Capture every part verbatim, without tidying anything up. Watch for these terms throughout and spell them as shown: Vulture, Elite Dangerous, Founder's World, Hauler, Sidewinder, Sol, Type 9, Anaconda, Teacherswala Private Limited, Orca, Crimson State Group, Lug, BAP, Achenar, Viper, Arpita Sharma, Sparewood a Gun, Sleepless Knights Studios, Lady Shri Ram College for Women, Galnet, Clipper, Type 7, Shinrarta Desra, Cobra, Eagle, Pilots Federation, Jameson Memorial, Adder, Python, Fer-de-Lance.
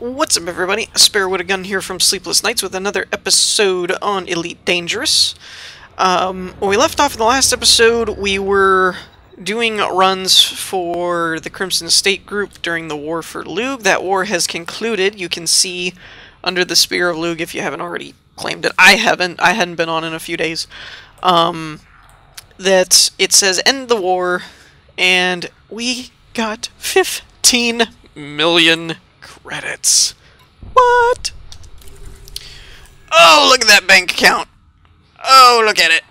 What's up, everybody? Sparewood a Gun here from Sleepless Nights with another episode on Elite Dangerous. Um, when we left off in the last episode, we were doing runs for the Crimson State Group during the war for Lug. That war has concluded. You can see under the Spear of Lug if you haven't already claimed it. I haven't. I hadn't been on in a few days. Um, that it says end the war, and we got fifteen million credits. What? Oh, look at that bank account. Oh, look at it.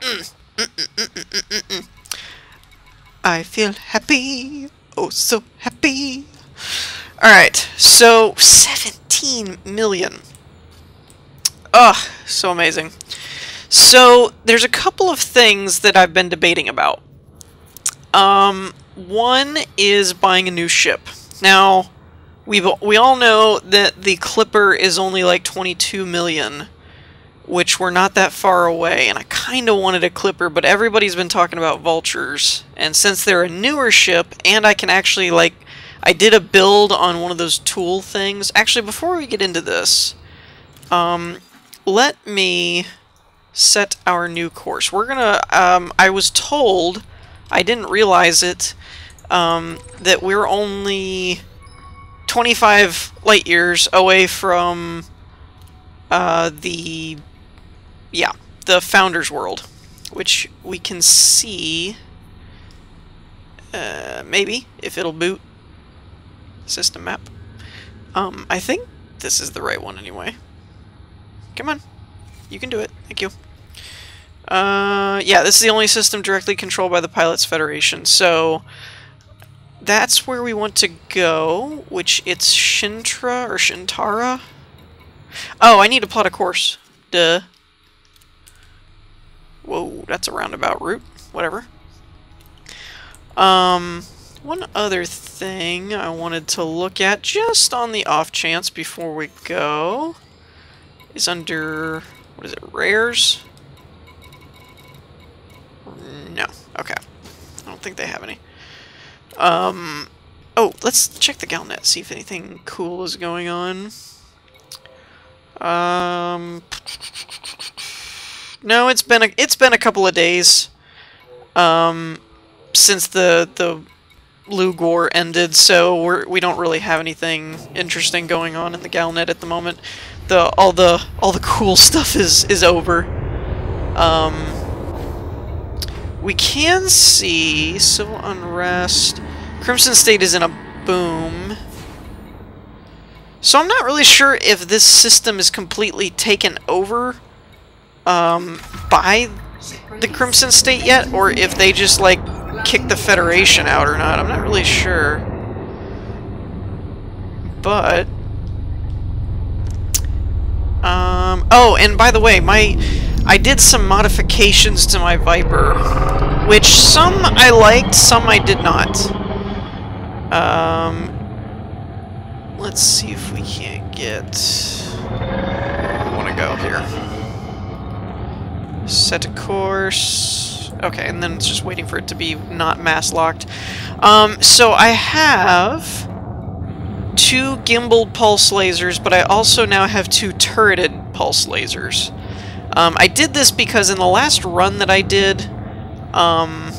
Mm, mm, mm, mm, mm, mm, mm. I feel happy. Oh, so happy. Alright, so seventeen million. Ugh, so amazing. So, there's a couple of things that I've been debating about. Um, one is buying a new ship. Now, we we all know that the Clipper is only like twenty-two million, which we're not that far away, and I kind of wanted a Clipper, but everybody's been talking about Vultures, and since they're a newer ship, and I can actually, like, I did a build on one of those tool things. Actually, before we get into this, um, let me set our new course. We're gonna, um, I was told, I didn't realize it, um, that we're only twenty-five light years away from uh, the, yeah, the Founder's World, which we can see, uh, maybe, if it'll boot system map. Um, I think this is the right one anyway. Come on, you can do it, thank you. Uh, yeah, this is the only system directly controlled by the Pilots Federation, so that's where we want to go, which it's Shintra or Shintara. Oh, I need to plot a course. Duh. Whoa, that's a roundabout route. Whatever. Um, one other thing I wanted to look at, just on the off chance before we go, is under, what is it, rares? No. Okay. I don't think they have any. Um, oh, let's check the Galnet, see if anything cool is going on. Um, no, it's been a, it's been a couple of days, um, since the, the Lug War ended, so we're, we don't really have anything interesting going on in the Galnet at the moment. The, all the, all the cool stuff is, is over. Um... We can see civil unrest. Crimson State is in a boom. So I'm not really sure if this system is completely taken over um, by the Crimson State yet, or if they just like kick the Federation out or not. I'm not really sure. But um, oh, and by the way, my I did some modifications to my Viper, which some I liked, some I did not. Um, let's see if we can't get... I want to go here. Set a course... Okay, and then it's just waiting for it to be not mass locked. Um, so I have two gimbaled pulse lasers, but I also now have two turreted pulse lasers. Um, I did this because in the last run that I did, um,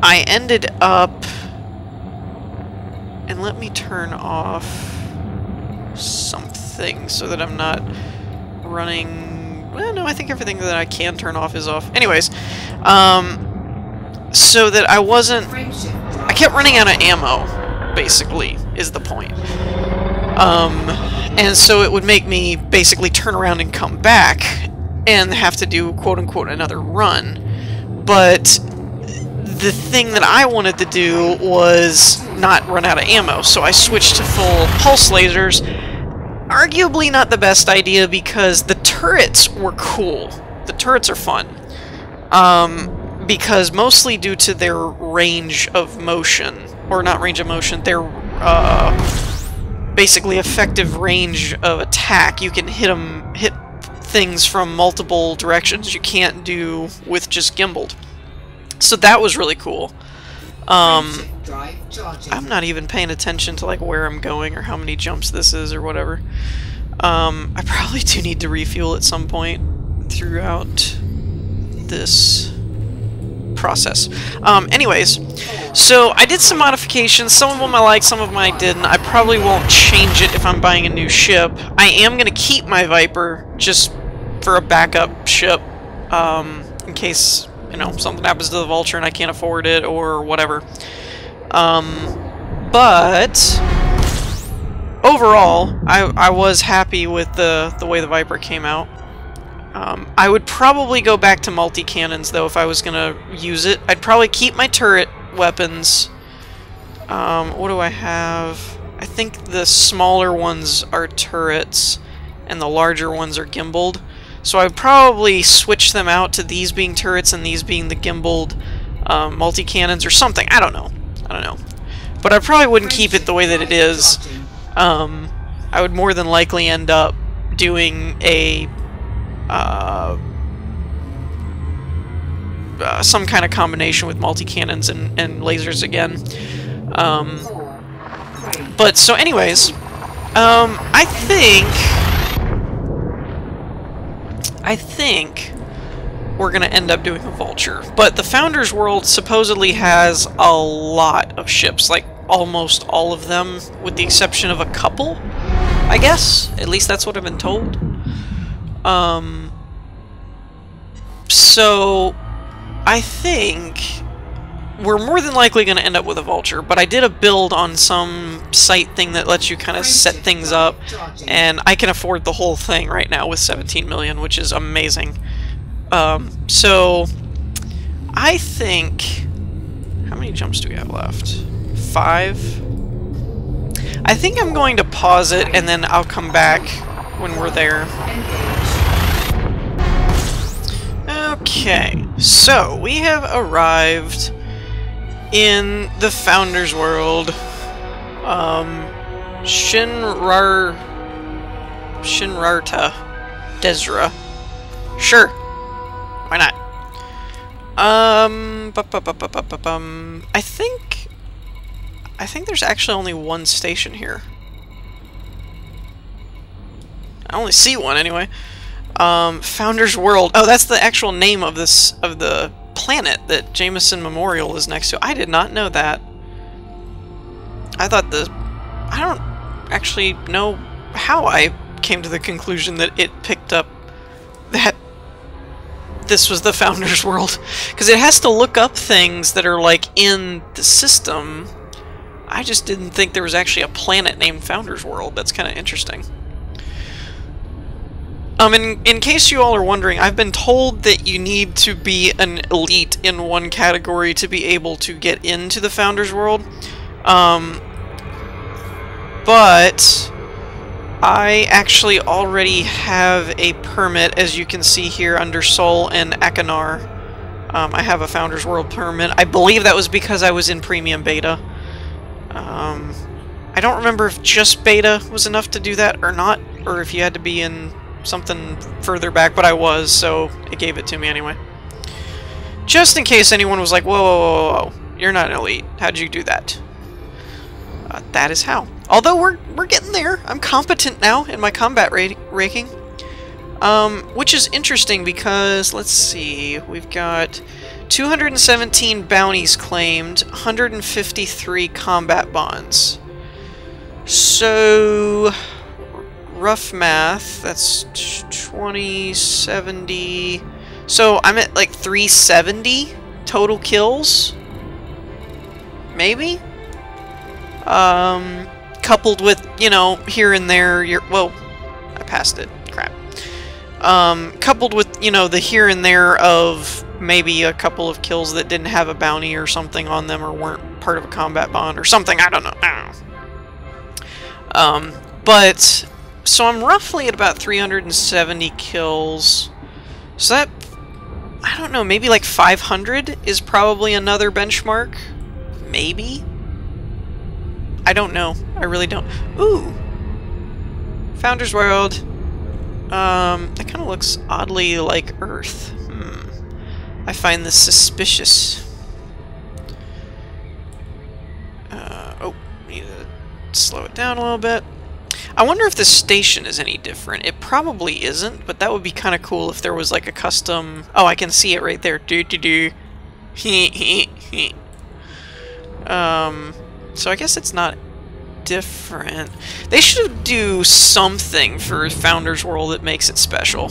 I ended up, and let me turn off something so that I'm not running, well, no, I think everything that I can turn off is off. Anyways, um, so that I wasn't, I kept running out of ammo, basically, is the point. Um, and so it would make me basically turn around and come back and have to do, quote-unquote, another run. But the thing that I wanted to do was not run out of ammo, so I switched to full pulse lasers. Arguably not the best idea because the turrets were cool. The turrets are fun. Um, because mostly due to their range of motion, or not range of motion, their, uh, basically effective range of attack. You can hit them, hit things from multiple directions you can't do with just gimbaled. So that was really cool. Um, I'm not even paying attention to like where I'm going or how many jumps this is or whatever. Um, I probably do need to refuel at some point throughout this process. Um, anyways, so I did some modifications. Some of them I liked, some of them I didn't. I probably won't change it if I'm buying a new ship. I am going to keep my Viper just for a backup ship um, in case, you know, something happens to the Vulture and I can't afford it or whatever. Um, but overall, I, I was happy with the, the way the Viper came out. Um, I would probably go back to multi-cannons, though, if I was going to use it. I'd probably keep my turret weapons. Um, what do I have? I think the smaller ones are turrets, and the larger ones are gimbaled. So I would probably switch them out to these being turrets and these being the gimbaled um, multi-cannons or something. I don't know. I don't know. But I probably wouldn't keep it the way that it is. Um, I would more than likely end up doing a... Uh, uh, some kind of combination with multi-cannons and, and lasers again. Um, but, so anyways, um, I think... I think we're going to end up doing a Vulture. But the Founder's World supposedly has a lot of ships, like almost all of them, with the exception of a couple, I guess. At least that's what I've been told. Um, so, I think we're more than likely going to end up with a Vulture, but I did a build on some site thing that lets you kind of set things up, and I can afford the whole thing right now with seventeen million, which is amazing. Um, so, I think, how many jumps do we have left? Five? I think I'm going to pause it, and then I'll come back when we're there. Okay, so we have arrived in the Founder's World. Um, Shinrar... Shinrarta Desra. Sure. Why not? Um, bu bu bu bu bu bu bum. I think... I think there's actually only one station here. I only see one, anyway. Um, Founder's World. Oh, that's the actual name of this of the planet that Jameson Memorial is next to. I did not know that. I thought the... I don't actually know how I came to the conclusion that it picked up that this was the Founder's World. Because it has to look up things that are, like, in the system. I just didn't think there was actually a planet named Founder's World. That's kind of interesting. Um, in, in case you all are wondering, I've been told that you need to be an elite in one category to be able to get into the Founder's World. Um, but I actually already have a permit, as you can see here, under Sol and Achenar. Um, I have a Founder's World permit. I believe that was because I was in Premium Beta. Um, I don't remember if just Beta was enough to do that or not, or if you had to be in... something further back, but I was, so it gave it to me anyway. Just in case anyone was like, whoa, whoa, whoa, whoa, you're not an elite. How'd you do that? Uh, that is how. Although we're we're getting there. I'm competent now in my combat ranking. Um, which is interesting because, let's see, we've got two hundred seventeen bounties claimed, one hundred fifty-three combat bonds. So... rough math, that's twenty, seventy... So, I'm at like three seventy total kills? Maybe? Um, coupled with, you know, here and there... Your, well, I passed it. Crap. Um, coupled with, you know, the here and there of maybe a couple of kills that didn't have a bounty or something on them or weren't part of a combat bond or something. I don't know. I don't know. Um, but... So I'm roughly at about three hundred seventy kills, so that, I don't know, maybe like five hundred is probably another benchmark? Maybe? I don't know. I really don't. Ooh! Founder's World. Um, that kind of looks oddly like Earth. Hmm. I find this suspicious. Uh, slow it down a little bit. I wonder if this station is any different. It probably isn't, but that would be kind of cool if there was like a custom... Oh, I can see it right there. Do-do-do. um, so I guess it's not different. They should do something for Founder's World that makes it special.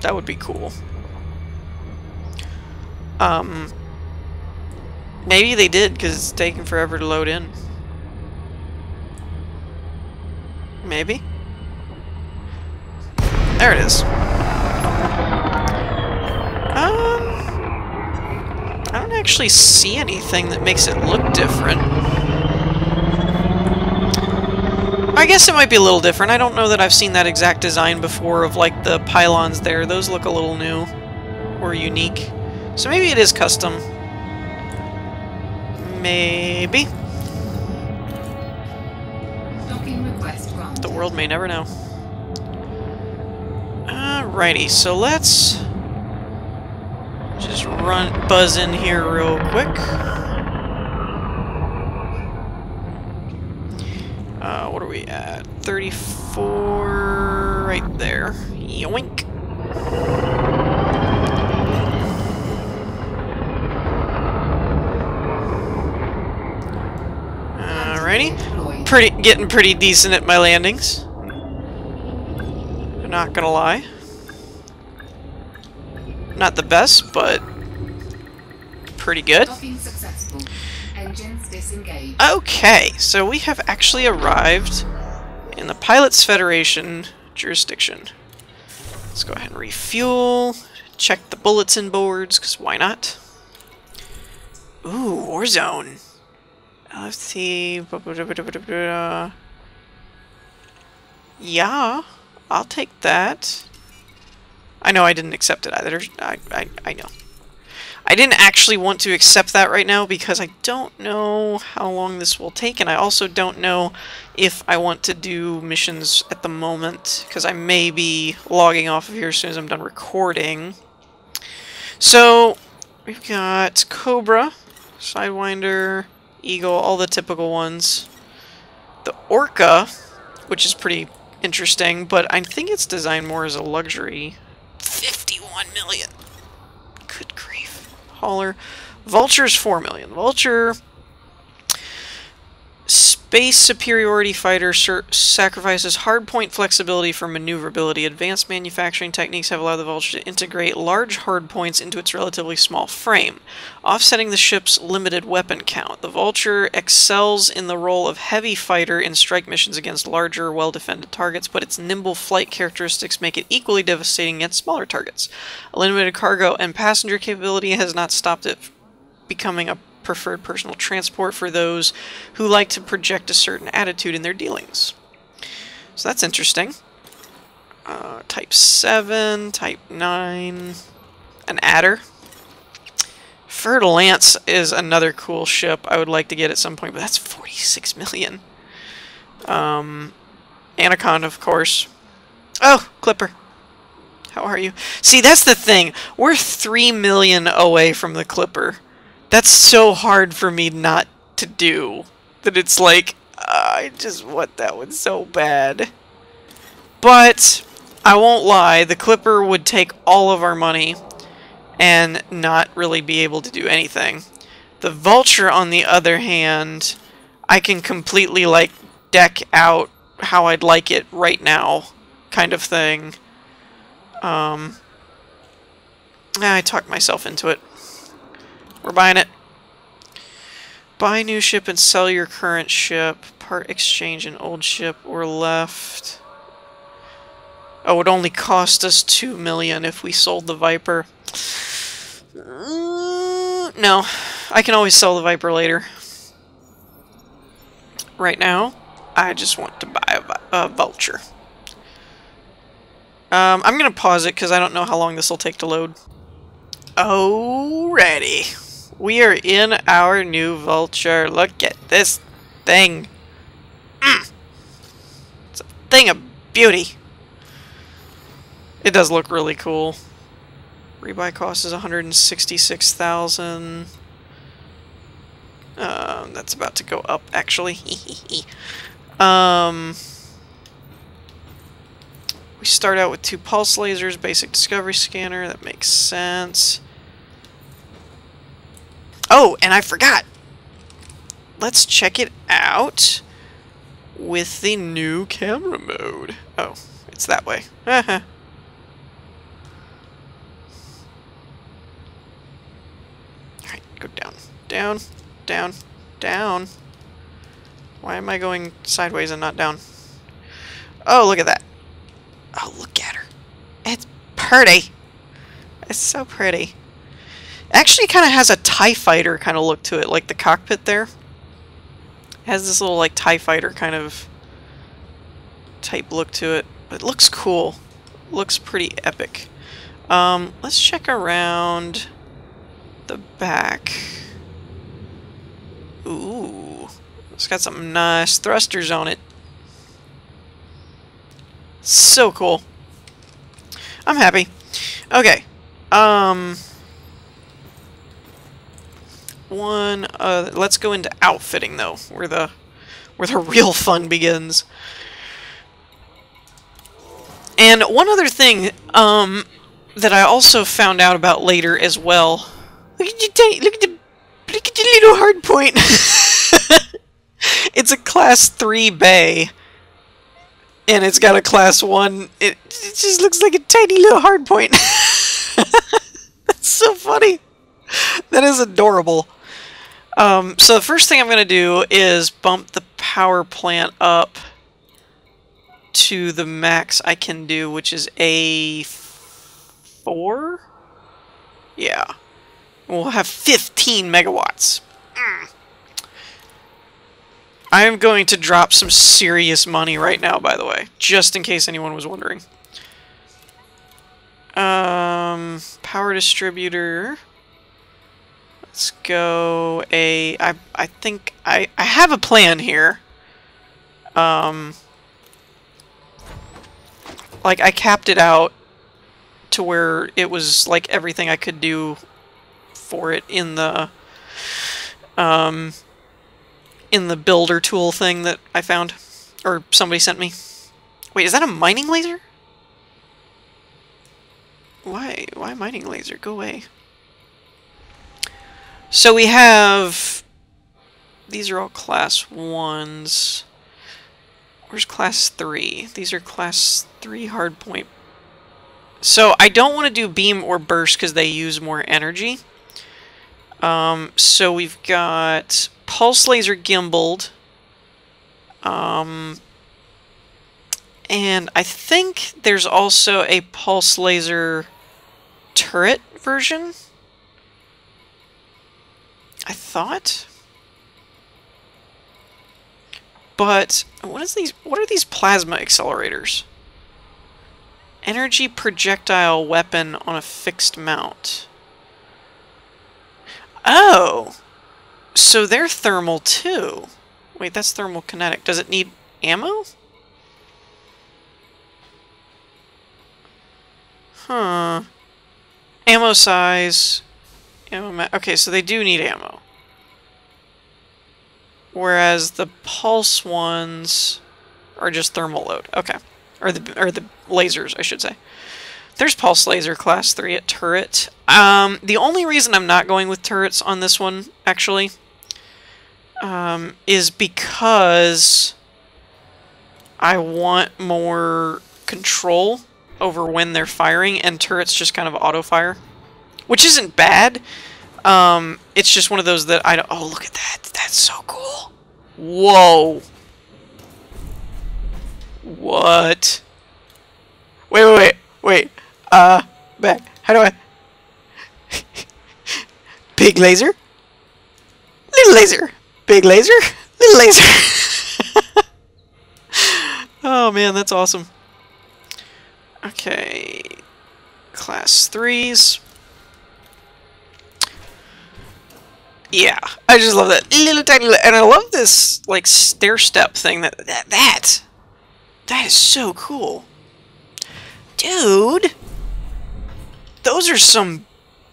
That would be cool. Um, maybe they did, because it's taking forever to load in. Maybe. There it is. Um, I don't actually see anything that makes it look different. I guess it might be a little different. I don't know that I've seen that exact design before of like the pylons there. Those look a little new or unique. So maybe it is custom. Maybe. The world may never know. Alrighty, so let's just run, buzz in here real quick. Uh, what are we at? thirty-four right there. Yoink. Alrighty. Pretty, getting pretty decent at my landings. I'm not gonna lie. Not the best, but pretty good. Okay, so we have actually arrived in the Pilots Federation jurisdiction. Let's go ahead and refuel, check the bulletin boards, because why not? Ooh, Warzone. L F C. Yeah, I'll take that. I know I didn't accept it either. I, I, I know. I didn't actually want to accept that right now because I don't know how long this will take, and I also don't know if I want to do missions at the moment because I may be logging off of here as soon as I'm done recording. So, we've got Cobra, Sidewinder, Eagle, all the typical ones. The Orca, which is pretty interesting, but I think it's designed more as a luxury. fifty-one million! Good grief. Hauler. Vulture's four million. Vulture. Space superiority fighter sur sacrifices hardpoint flexibility for maneuverability. Advanced manufacturing techniques have allowed the Vulture to integrate large hardpoints into its relatively small frame, offsetting the ship's limited weapon count. The Vulture excels in the role of heavy fighter in strike missions against larger, well-defended targets, but its nimble flight characteristics make it equally devastating against smaller targets. A limited cargo and passenger capability has not stopped it becoming a preferred personal transport for those who like to project a certain attitude in their dealings. So that's interesting. Uh, type seven, type nine, an Adder. Fer-de-Lance is another cool ship I would like to get at some point, but that's forty-six million. Um, Anaconda, of course. Oh, Clipper. How are you? See, that's the thing. We're three million away from the Clipper. That's so hard for me not to do, that it's like, uh, I just want that one so bad. But, I won't lie, the Clipper would take all of our money and not really be able to do anything. The Vulture, on the other hand, I can completely, like, deck out how I'd like it right now, kind of thing. Um, I talked myself into it. We're buying it. Buy new ship and sell your current ship. Part exchange an old ship. We're left. Oh, it would only cost us two million if we sold the Viper. Uh, no, I can always sell the Viper later. Right now, I just want to buy a, a Vulture. Um, I'm gonna pause it because I don't know how long this will take to load. Alrighty. We are in our new Vulture. Look at this thing. Mm. It's a thing of beauty. It does look really cool. Rebuy cost is one hundred sixty-six thousand. Um, that's about to go up, actually. um, we start out with two pulse lasers, basic discovery scanner. That makes sense. Oh, and I forgot. Let's check it out with the new camera mode. Oh, it's that way. Haha. Alright, go down. Down. Down. Down. Why am I going sideways and not down? Oh, look at that. Oh, look at her. It's pretty. It's so pretty. Actually kind of has a TIE fighter kind of look to it, like the cockpit there. It has this little like TIE fighter kind of type look to it. It looks cool. It looks pretty epic. Um, let's check around the back. Ooh. It's got some nice thrusters on it. So cool. I'm happy. Okay. Um... One, uh, let's go into outfitting though, where the where the real fun begins. And one other thing um, that I also found out about later as well. Look at your tiny, look at the, look at your little hard point. It's a class three bay, and it's got a class one. It, it just looks like a tiny little hard point. That's so funny. That is adorable. Um, so the first thing I'm going to do is bump the power plant up to the max I can do, which is A four? Yeah. We'll have fifteen megawatts. Mm. I am going to drop some serious money right now, by the way, just in case anyone was wondering. Um, power distributor... Let's go a... I, I think I, I have a plan here. Um, like, I capped it out to where it was, like, everything I could do for it in the... Um, in the builder tool thing that I found. Or somebody sent me. Wait, is that a mining laser? Why? Why mining laser? Go away. So we have, these are all class ones. Where's class three? These are class three hardpoint. So I don't want to do beam or burst because they use more energy. Um, so we've got pulse laser gimbaled. Um, and I think there's also a pulse laser turret version. I thought, but what is these? What are these plasma accelerators? Energy projectile weapon on a fixed mount. Oh, so they're thermal too. Wait, that's thermal kinetic. Does it need ammo? Huh. Ammo size. Okay, so they do need ammo. Whereas the pulse ones are just thermal load. Okay. Or the or the lasers, I should say. There's pulse laser class three at turret. Um, the only reason I'm not going with turrets on this one, actually, um, is because I want more control over when they're firing, and turrets just kind of auto-fire. Which isn't bad. Um, it's just one of those that I don't... Oh, look at that. That's so cool. Whoa. What? Wait, wait, wait. Wait. Uh, back. How do I... Big laser. Little laser. Big laser. Little laser. Oh, man, that's awesome. Okay. Class threes. Yeah, I just love that little tiny, and I love this like stair step thing. That that that that is so cool, dude. Those are some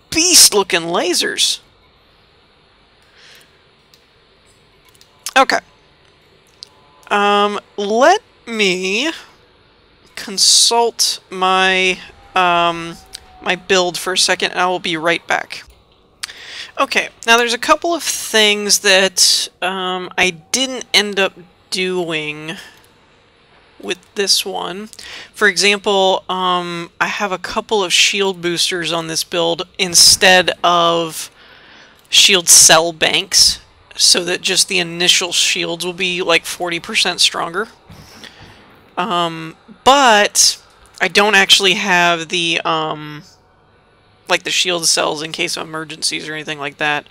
beast-looking lasers. Okay. Um, let me consult my um, my build for a second, and I will be right back. Okay, now there's a couple of things that um, I didn't end up doing with this one. For example, um, I have a couple of shield boosters on this build instead of shield cell banks, so that just the initial shields will be like forty percent stronger. Um, but I don't actually have the um, like the shield cells in case of emergencies or anything like that.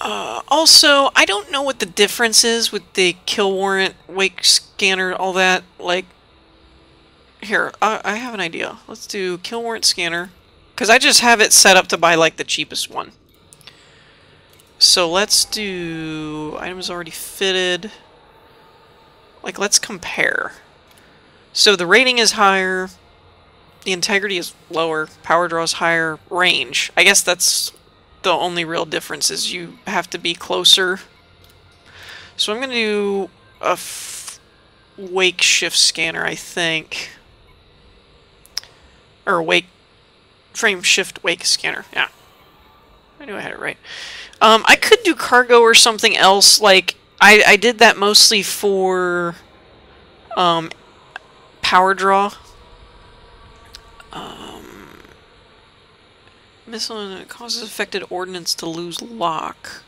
Uh, also, I don't know what the difference is with the kill warrant, wake scanner, all that. Like, here, I, I have an idea. Let's do kill warrant scanner, because I just have it set up to buy like the cheapest one. So let's do items already fitted. Like, let's compare. So the rating is higher, the integrity is lower, power draw is higher, range. I guess that's the only real difference, is you have to be closer. So I'm going to do a f wake shift scanner, I think. Or wake frame shift wake scanner, yeah. I knew I had it right. Um, I could do cargo or something else. Like, I, I did that mostly for um, power draw. Um, missile causes affected ordnance to lose lock.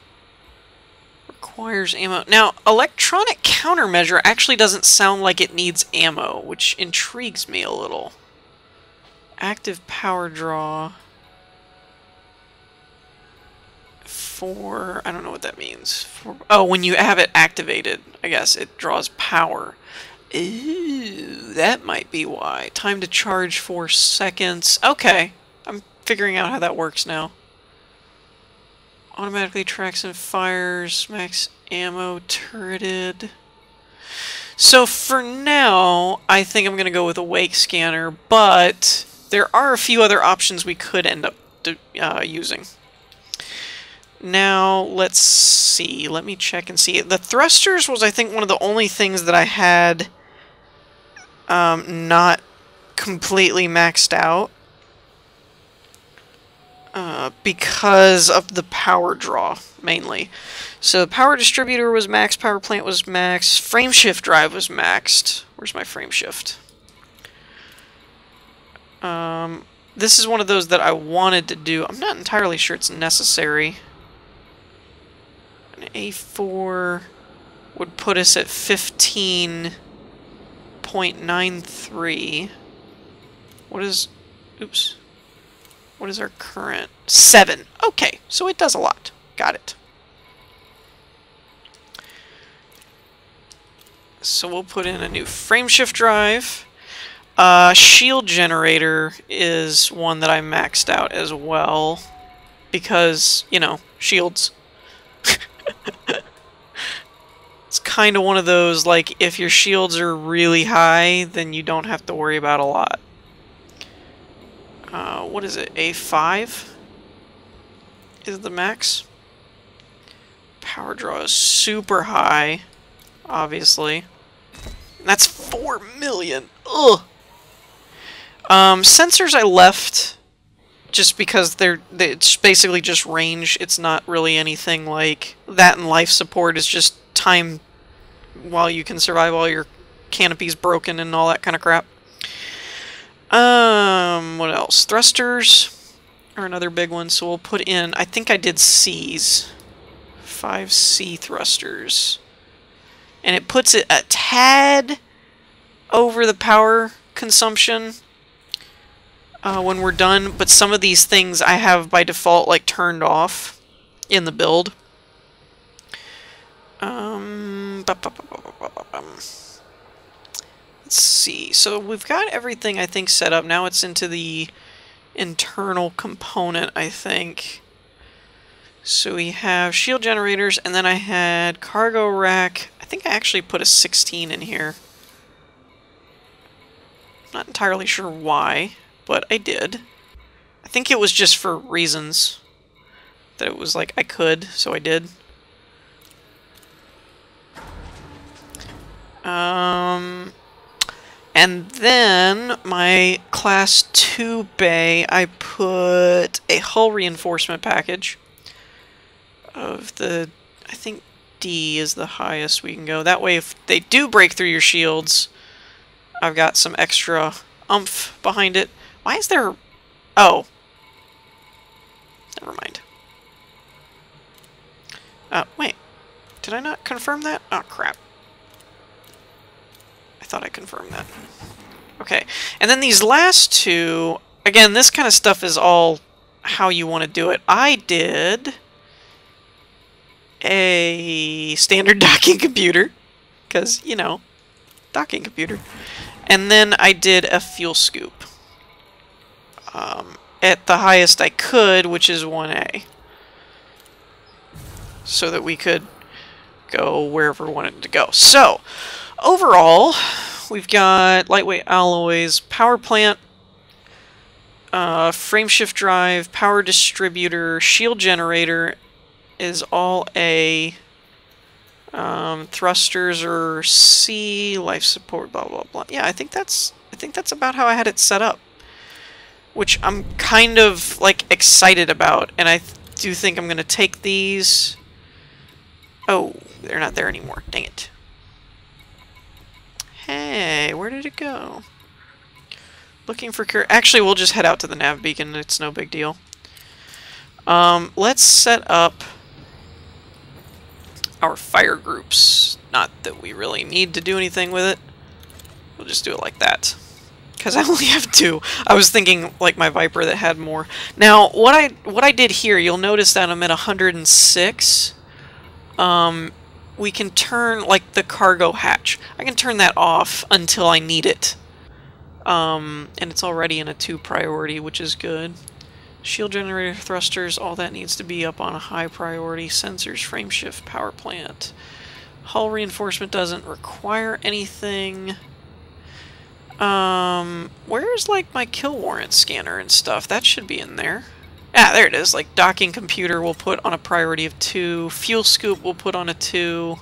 Requires ammo. Now, electronic countermeasure actually doesn't sound like it needs ammo, which intrigues me a little. Active power draw. For, I don't know what that means. For, oh, when you have it activated, I guess, it draws power. Ooh, that might be why. Time to charge four seconds. Okay, I'm figuring out how that works now. Automatically tracks and fires, max ammo turreted. So for now, I think I'm going to go with a wake scanner, but there are a few other options we could end up uh, using. Now, let's see. Let me check and see. The thrusters was, I think, one of the only things that I had um, not completely maxed out uh, because of the power draw, mainly. So, power distributor was maxed, power plant was maxed, frameshift drive was maxed. Where's my frameshift? Um, this is one of those that I wanted to do. I'm not entirely sure it's necessary. A four would put us at fifteen point nine three. What is... Oops. What is our current? seven. Okay, so it does a lot. Got it. So we'll put in a new frameshift drive. Uh, shield generator is one that I maxed out as well. Because, you know, shields... It's kind of one of those, like, if your shields are really high, then you don't have to worry about a lot. Uh, what is it? A five is the max. Power draw is super high, obviously. That's four million. Ugh. Um, sensors I left just because they're, they, it's basically just range. It's not really anything like that, and life support is just time while you can survive while your canopy's broken and all that kind of crap. Um, what else? Thrusters are another big one, so we'll put in, I think I did C's. five C thrusters. And it puts it a tad over the power consumption Uh, when we're done, but some of these things I have by default like turned off in the build. Um, let's see. So we've got everything, I think, set up. Now it's into the internal component, I think. So we have shield generators, and then I had cargo rack. I think I actually put a sixteen in here. Not entirely sure why. But I did. I think it was just for reasons that it was like I could, so I did. Um, and then my class two bay, I put a hull reinforcement package of the, I think D is the highest we can go. That way if they do break through your shields, I've got some extra oomph behind it. Why is there... Oh. Never mind. Uh, wait. Did I not confirm that? Oh, crap. I thought I confirmed that. Okay. And then these last two... Again, this kind of stuff is all how you want to do it. I did a standard docking computer. Because, you know, docking computer. And then I did a fuel scoop. Um, at the highest I could, which is one A. So that we could go wherever we wanted to go. So, overall, we've got lightweight alloys, power plant, uh, frameshift drive, power distributor, shield generator is all A. Um, thrusters are C, life support, blah, blah, blah. Yeah, I think that's, I think that's about how I had it set up. Which I'm kind of, like, excited about. And I th do think I'm going to take these... Oh, they're not there anymore. Dang it. Hey, where did it go? Looking for cure... Actually, we'll just head out to the nav beacon. It's no big deal. Um, let's set up our fire groups. Not that we really need to do anything with it. We'll just do it like that. Because I only have two. I was thinking like my Viper that had more. Now, what I what I did here, you'll notice that I'm at one hundred six. Um, we can turn, like, the cargo hatch. I can turn that off until I need it. Um, and it's already in a two priority, which is good. Shield generator, thrusters, all that needs to be up on a high priority. Sensors, frameshift, power plant. Hull reinforcement doesn't require anything. Um, where's, like, my kill warrant scanner and stuff? That should be in there. Ah, there it is. Like, docking computer we'll put on a priority of two. Fuel scoop we'll put on a two.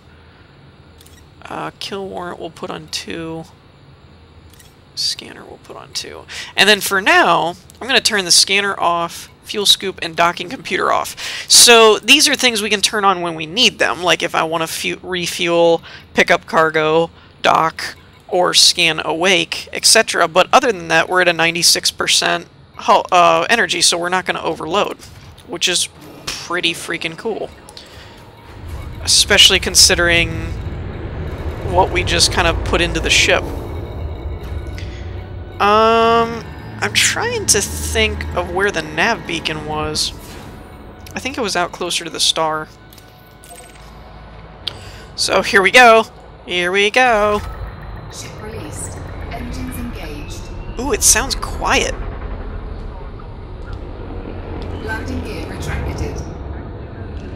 Uh, kill warrant we'll put on two. Scanner we'll put on two. And then for now, I'm going to turn the scanner off, fuel scoop, and docking computer off. So these are things we can turn on when we need them. Like, if I want to refuel, pick up cargo, dock, or scan awake, et cetera. But other than that, we're at a ninety-six percent uh, energy, so we're not going to overload, which is pretty freaking cool. Especially considering what we just kind of put into the ship. Um, I'm trying to think of where the nav beacon was. I think it was out closer to the star. So here we go. Here we go. Ship released. Engines engaged. Ooh, it sounds quiet. Landing gear retracted.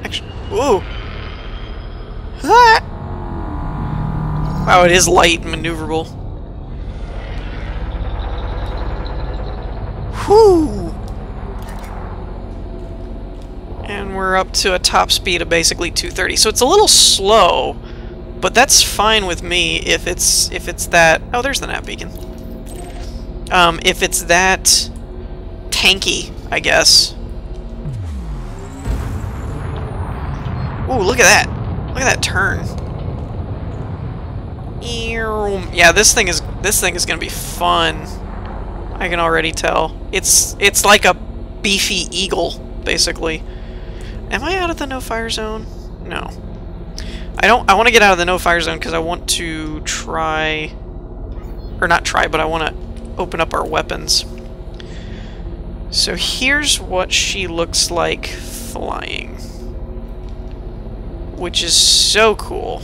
Actually, ooh. Ah! Wow, it is light and maneuverable. Whoo! And we're up to a top speed of basically two thirty. So it's a little slow. But that's fine with me if it's if it's that. Oh, there's the nav beacon. Um, if it's that tanky, I guess. Ooh, look at that! Look at that turn. Yeah, this thing is this thing is gonna be fun. I can already tell. It's it's like a beefy Eagle, basically. Am I out of the no-fire zone? No. I don't. I want to get out of the no-fire zone because I want to try, or not try, but I want to open up our weapons. So here's what she looks like flying, which is so cool.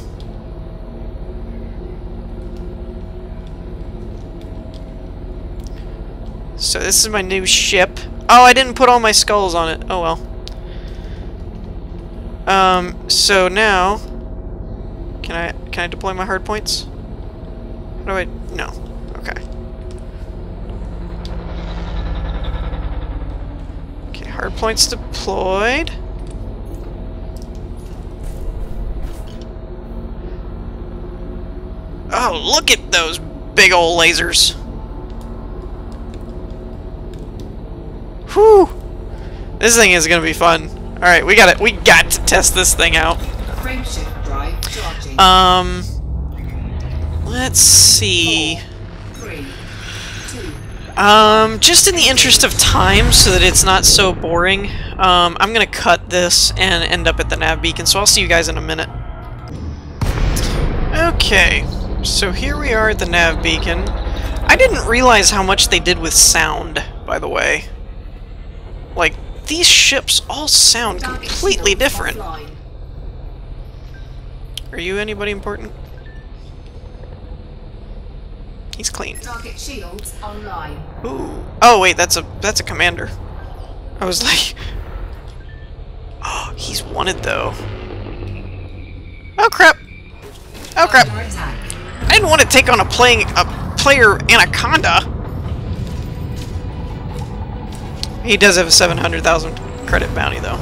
So this is my new ship. Oh, I didn't put all my skulls on it. Oh well. Um. So now. Can I, can I deploy my hard points? How do I... No. Okay. Okay, hard points deployed. Oh, Wow, look at those big old lasers. Whew. This thing is gonna be fun. Alright, we got it. We got to test this thing out. Um, let's see. Um, just in the interest of time, so that it's not so boring, um, I'm gonna cut this and end up at the nav beacon, so I'll see you guys in a minute. Okay, so here we are at the nav beacon. I didn't realize how much they did with sound, by the way. Like, these ships all sound completely different. Are you anybody important? He's clean. Target shields online. Ooh. Oh wait, that's a that's a commander. I was like, oh, he's wanted though. Oh crap! Oh crap! I didn't want to take on a playing a player Anaconda. He does have a seven hundred thousand credit bounty though.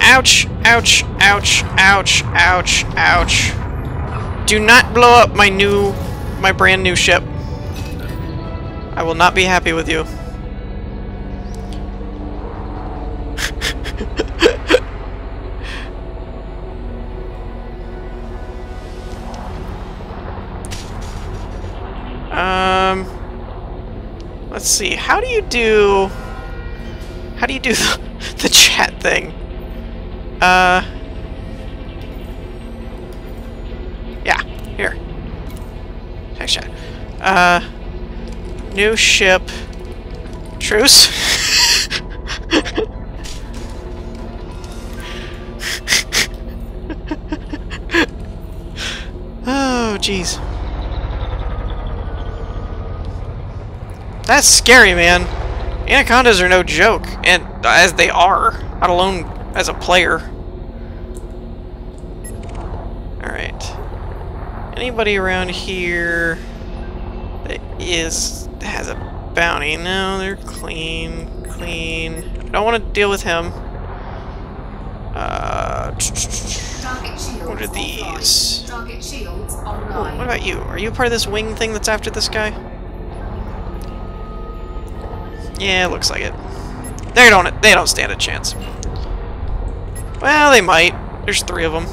Ouch! Ouch! Ouch! Ouch! Ouch! Ouch! Do not blow up my new. My brand new ship. I will not be happy with you. um, let's see. How do you do? How do you do the, the chat thing? Uh, yeah. Here. Shot. Uh, new ship. Truce. Oh, jeez. That's scary, man. Anacondas are no joke, and as they are, not alone as a player. All right. Anybody around here that is has a bounty? No, they're clean, clean. I don't want to deal with him. Uh, what are these? Oh, what about you? Are you part of this wing thing that's after this guy? Yeah, it looks like it. They don't. They don't stand a chance. Well, they might. There's three of them.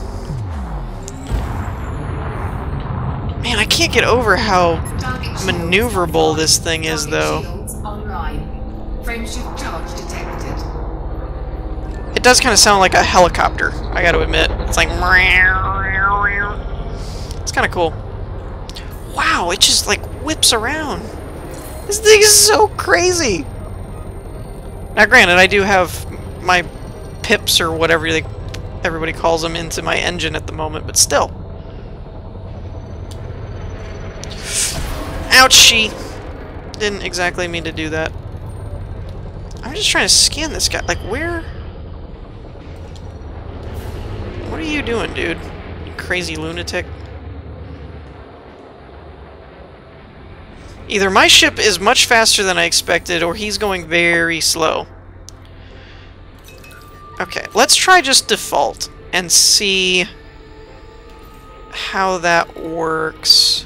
Man, I can't get over how maneuverable this thing is, though. It does kind of sound like a helicopter, I gotta admit. It's like... It's kind of cool. Wow, it just, like, whips around. This thing is so crazy! Now, granted, I do have my pips, or whatever they, everybody calls them, into my engine at the moment, but still. Ouchie! Didn't exactly mean to do that. I'm just trying to scan this guy. Like, where? What are you doing, dude? You crazy lunatic. Either my ship is much faster than I expected, or he's going very slow. Okay, let's try just default and see how that works.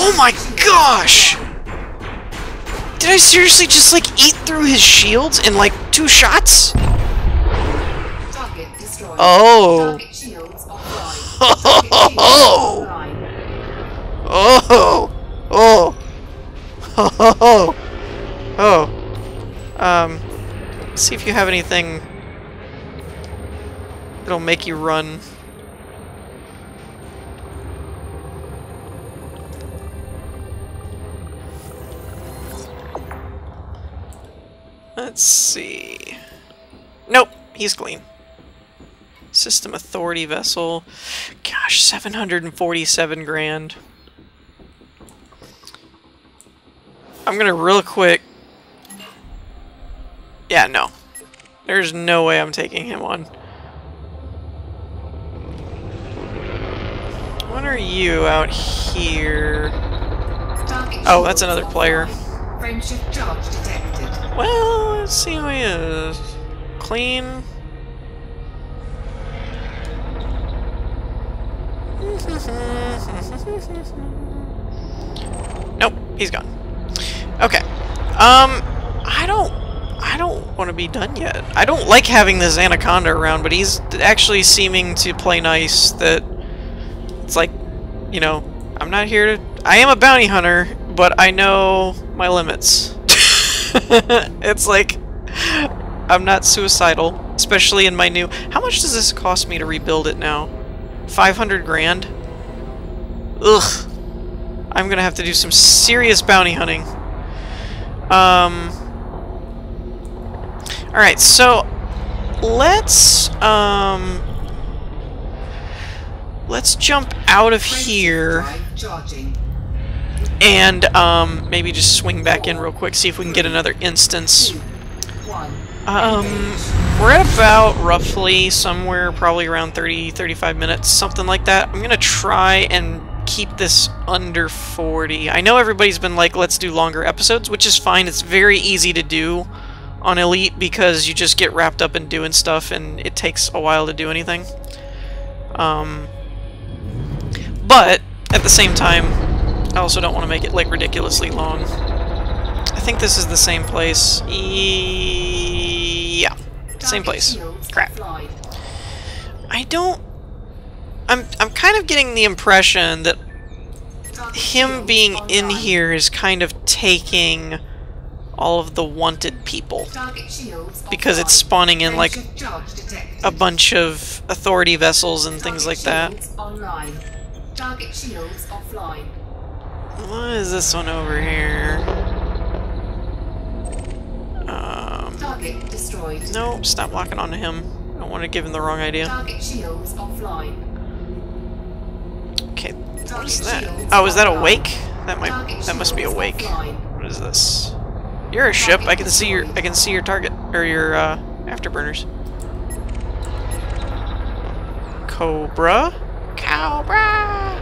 Oh my gosh! Did I seriously just like eat through his shields in like two shots? Oh! Oh! Oh! Oh! Oh! Oh! Um, let's see if you have anything that'll make you run. Let's see. Nope, he's clean. System authority vessel. Gosh, seven hundred forty-seven grand. I'm gonna real quick. Yeah, no. There's no way I'm taking him on. What are you out here? Oh, that's another player. Friendship charge detected. Well, let's see who he is. Clean. Nope, he's gone. Okay. Um, I don't... I don't want to be done yet. I don't like having this Anaconda around, but he's actually seeming to play nice that... It's like, you know, I'm not here to... I am a bounty hunter, but I know my limits. It's like... I'm not suicidal, especially in my new... How much does this cost me to rebuild it now? five hundred grand? Ugh. I'm gonna have to do some serious bounty hunting. Um... Alright, so... Let's... Um... Let's jump out of here... And, um... maybe just swing back in real quick, see if we can get another instance. Um... We're at about, roughly, somewhere probably around thirty, thirty-five minutes, something like that. I'm gonna try and keep this under forty. I know everybody's been like, let's do longer episodes, which is fine. It's very easy to do on Elite because you just get wrapped up in doing stuff and it takes a while to do anything. Um, but, at the same time, I also don't want to make it, like, ridiculously long. I think this is the same place. E yeah. Same place. Crap. I don't... I'm, I'm kind of getting the impression that him being in here is kind of taking all of the wanted people. Because it's spawning in, like, a bunch of authority vessels and things like that. What is this one over here? Um, Target destroyed. No, stop locking onto him. I don't want to give him the wrong idea. Target shields offline. Okay, what is that? Oh, is that awake? That might. That must be awake. What is this? You're a ship. I can see your. I can see your target or your uh, afterburners. Cobra. Cobra.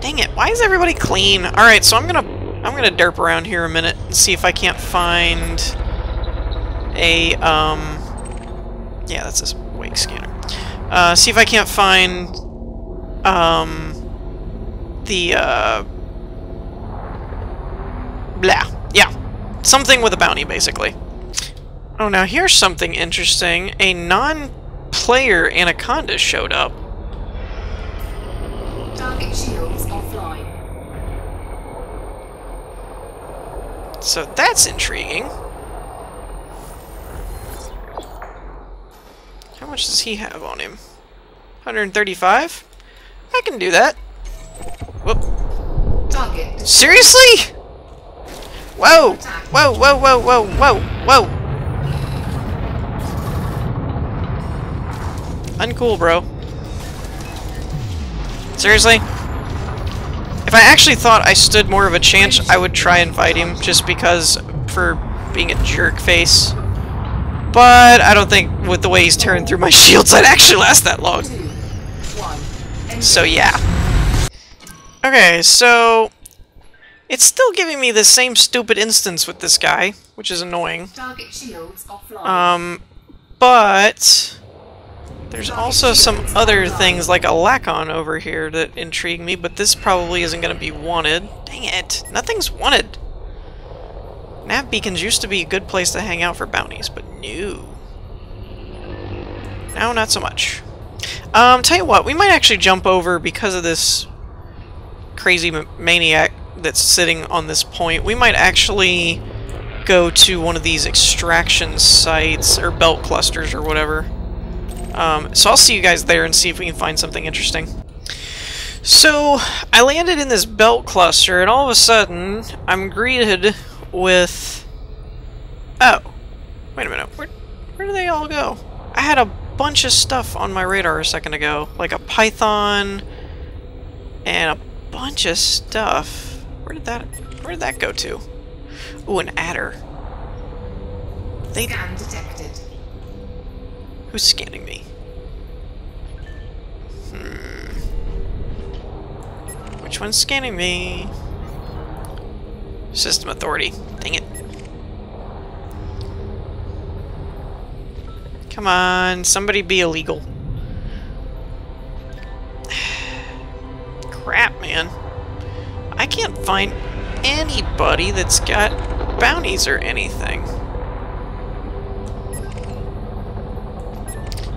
Dang it! Why is everybody clean? All right, so I'm gonna. I'm gonna derp around here a minute and see if I can't find a, um, yeah, that's this wake scanner. Uh, see if I can't find, um, the, uh, blah, yeah, something with a bounty, basically. Oh, now here's something interesting. A non-player Anaconda showed up. Target shields offline. So that's intriguing. How much does he have on him? one hundred thirty-five? I can do that. Whoop. Target. Seriously? Whoa! Whoa, whoa, whoa, whoa, whoa, whoa! Uncool, bro. Seriously? If I actually thought I stood more of a chance, I would try and fight him, just because, for being a jerk face. But I don't think, with the way he's tearing through my shields, I'd actually last that long. So yeah. Okay, so... It's still giving me the same stupid instance with this guy, which is annoying. Um, but... There's also some other things, like a Lacon over here, that intrigue me, but this probably isn't going to be wanted. Dang it! Nothing's wanted! Nav beacons used to be a good place to hang out for bounties, but no. Now, not so much. Um, tell you what, we might actually jump over, because of this crazy maniac that's sitting on this point, we might actually go to one of these extraction sites, or belt clusters, or whatever. Um, so I'll see you guys there and see if we can find something interesting. So, I landed in this belt cluster, and all of a sudden, I'm greeted with... Oh. Wait a minute. Where, where do they all go? I had a bunch of stuff on my radar a second ago. Like a Python, and a bunch of stuff. Where did that, where did that go to? Ooh, an Adder. They... Scan detected. Who's scanning me? Hmm. Which one's scanning me? System authority. Dang it. Come on, somebody be illegal. man. I can't find anybody that's got bounties or anything.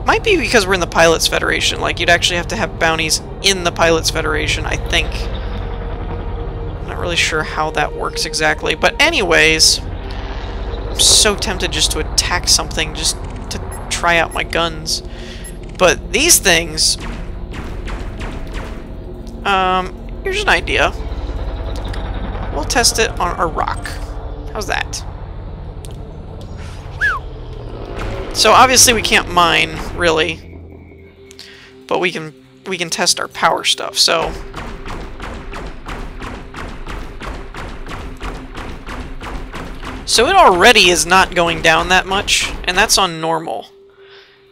Might be because we're in the Pilots Federation. Like, you'd actually have to have bounties in the Pilots Federation, I think. I'm not really sure how that works exactly. But anyways, I'm so tempted just to attack something, just to try out my guns. But these things... Um, here's an idea. We'll test it on a rock. How's that? So obviously we can't mine, really, but we can we can test our power stuff. So so it already is not going down that much, and that's on normal.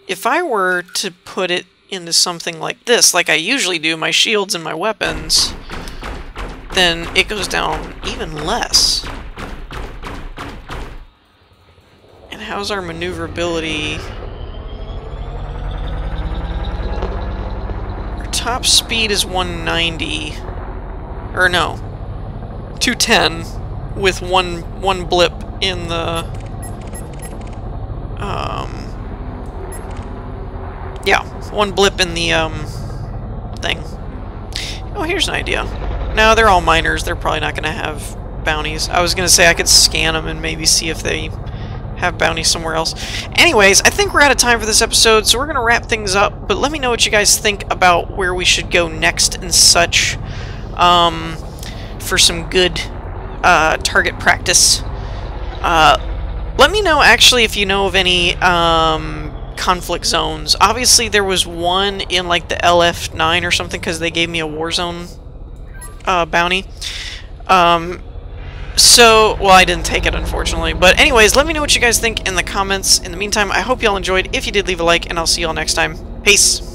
If I were to put it into something like this, like I usually do, my shields and my weapons, then it goes down even less. And how's our maneuverability? Our top speed is one ninety. Or no. two ten with one one blip in the um yeah, one blip in the um thing. Oh, here's an idea. No, they're all miners. They're probably not going to have bounties. I was going to say I could scan them and maybe see if they have bounties somewhere else. Anyways, I think we're out of time for this episode, so we're going to wrap things up. But let me know what you guys think about where we should go next and such, um, for some good uh, target practice. Uh, let me know, actually, if you know of any... Um, conflict zones. Obviously there was one in like the L F nine or something because they gave me a war zone uh, bounty. Um, so, well, I didn't take it, unfortunately. But anyways, let me know what you guys think in the comments. In the meantime, I hope y'all enjoyed. If you did, leave a like, and I'll see y'all next time. Peace!